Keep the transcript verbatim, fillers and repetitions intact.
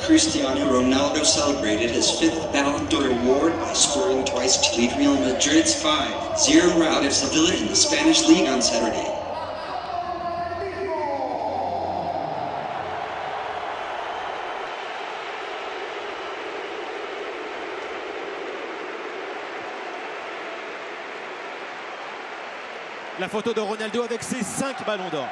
Cristiano Ronaldo celebrated his fifth Ballon d'Or award by scoring twice to lead Real Madrid's five zero rout of Sevilla in the Spanish League on Saturday. La photo de Ronaldo avec ses cinq ballons d'or.